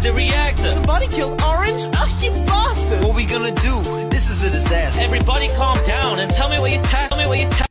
at the reactor. Somebody killed Orange? Oh, you bastards! What we gonna do? This is a disaster. Everybody calm down and tell me what you